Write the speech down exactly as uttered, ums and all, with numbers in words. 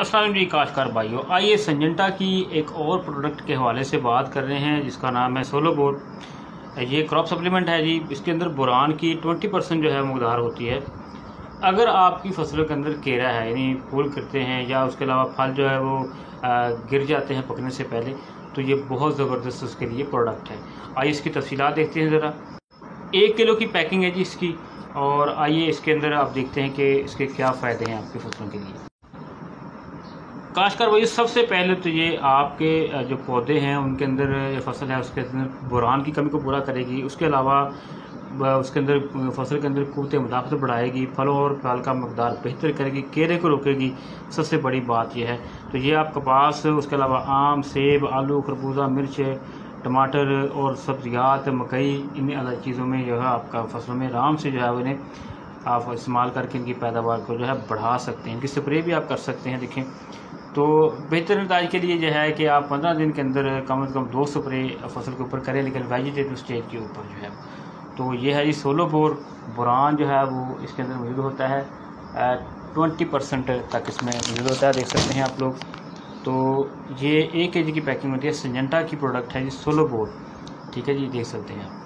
अस्सलाम वालेकुम काश्तकार भाइयों, आइए सिंजेंटा की एक और प्रोडक्ट के हवाले से बात कर रहे हैं जिसका नाम है सोलोबोर। ये क्रॉप सप्लीमेंट है जी। इसके अंदर बोरान की ट्वेंटी परसेंट जो है मकदार होती है। अगर आपकी फसलों के अंदर केरा है यानी फूल करते हैं या उसके अलावा फल जो है वो गिर जाते हैं पकने से पहले, तो ये बहुत ज़बरदस्त उसके लिए प्रोडक्ट है। आइए इसकी तफसीलात देखते हैं ज़रा। एक किलो की पैकिंग है जी इसकी, और आइए इसके अंदर आप देखते हैं कि इसके क्या फ़ायदे हैं आपकी फसलों के लिए। काश्तकार भाई, सबसे पहले तो ये आपके जो पौधे हैं उनके अंदर जो फसल है उसके अंदर बोरान की कमी को पूरा करेगी। उसके अलावा उसके अंदर फसल के अंदर कूत मुदाखलत बढ़ाएगी, फलों और फल का मकदार बेहतर करेगी, केरे को रोकेगी। सबसे बड़ी बात यह है। तो ये आप कपास, उसके अलावा आम, सेब, आलू, खरबूजा, मिर्च, टमाटर और सब्जियात, मकई, इन अलग चीज़ों में जो है आपका फसलों में आराम से जो है उन्हें आप इस्तेमाल करके इनकी पैदावार को जो है बढ़ा सकते हैं। इनकी स्प्रे भी आप कर सकते हैं। देखें तो बेहतर नताज के लिए जो है कि आप पंद्रह दिन के अंदर कम अज़ कम दो स्प्रे फसल के ऊपर करें, लेकिन वेजिटेटिव स्टेज के ऊपर जो है। तो ये है जी सोलोबोर। बोरान जो है वो इसके अंदर मौजूद होता है, ट्वेंटी परसेंट तक इसमें मौजूद होता है, देख सकते हैं आप लोग। तो ये एक के जी की पैकिंग होती है। सिंजेंटा की प्रोडक्ट है जी सोलोबोर, ठीक है जी, देख सकते हैं आप।